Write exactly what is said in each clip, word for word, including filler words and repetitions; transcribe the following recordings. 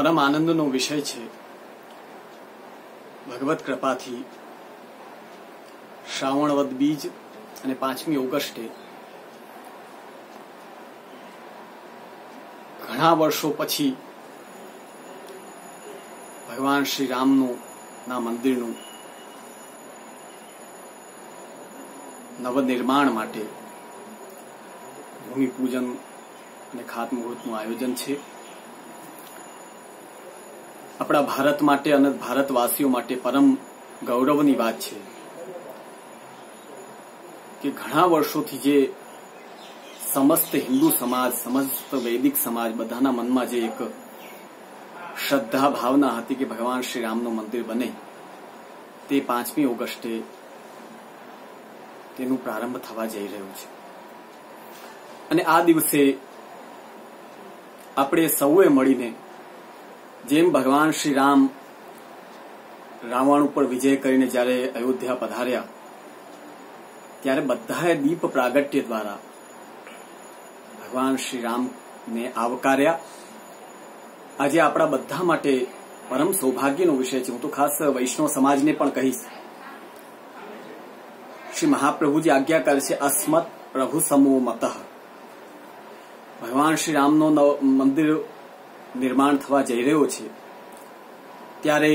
परम आनंदनो विषय छे। भगवत कृपाथी श्रावणवद बीज अने पांचमी ऑगस्टे घणा वर्षो पछी भगवान श्री रामनो ना मंदिरनु नवनिर्माण माटे भूमि पूजन अने खातमुहूर्तनुं आयोजन छे। अपना भारत माटे अने भारतवासीओ माटे परम गौरवनी वात छे कि घणा वर्षोथी जे समस्त हिंदू समाज समस्त वैदिक समाज बधाना मनमा जे एक श्रद्धा भावना हती कि भगवान श्री रामनो मंदिर बने ते पांचमी ऑगस्टे तेनु प्रारंभ थवा जई रह्यो छे। अने आ दिवसे आपणे सौए मळीने जेम भगवान श्री राम रावण पर विजय करीने ज्यारे अयोध्या पधार्या त्यारे बधाए दीप प्रागट्य द्वारा भगवान श्री राम ने आवकार्या। आज आपड़ा बधा माटे परम सौभाग्यनो विषय छे। हूँ तो खास वैष्णव समाजने पण कहीश, श्री महाप्रभुजी आज्ञा करे छे अस्मत् प्रभु समो मतः। भगवान श्री रामनो नव मंदिर निर्माण थवा जई रह्यो छे त्यारे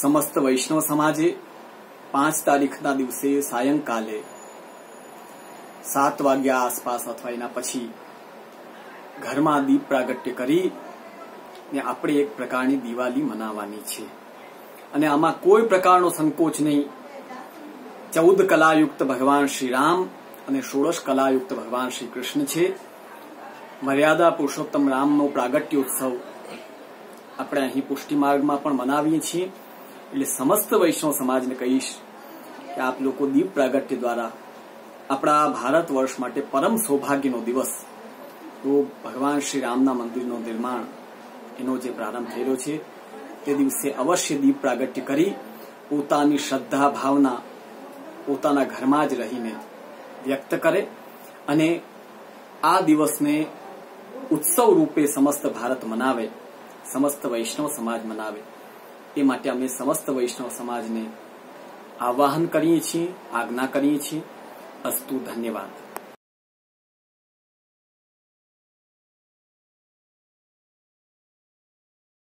समस्त वैष्णव समाजे पांच तारीखना दिवसे सायंकाले सात वाग्या आसपास अथवा एना पछी घरमां दीप प्रागट्य करीने आपणे एक प्रकारनी दिवाळी मनावવાની છે અને આમાં કોઈ પ્રકારનો સંકોચ નહીં। चौदह कलायुक्त भगवान श्री राम અને सोलह कलायुक्त भगवान श्री कृष्ण છે। मर्यादा पुरुषोत्तम रामनो प्रागट्य उत्सव अपने अही पुष्टि मार्ग में मनावीए छीए। एटले समस्त वैष्णव समाज ने कहीश कि आप लोग दीप प्रागट्य द्वारा अपना भारत वर्ष माटे परम सौभाग्यनो दिवस तो भगवान श्री रामना मंदिरनो निर्माण एनो जे प्रारंभ थई रह्यो छे ते दिवसे अवश्य दीप प्रागट्य करी पोतानी श्रद्धा भावना पोताना घरमां ज रहीने व्यक्त करे अने आ दिवसने उत्सव रूपे समस्त भारत मनावे, समस्त वैष्णव समाज मनावे ए माटे अमे समस्त वैष्णव समाज ने आवाहन करीए छीए, आज्ञा करीए छीए। अस्तु, धन्यवाद।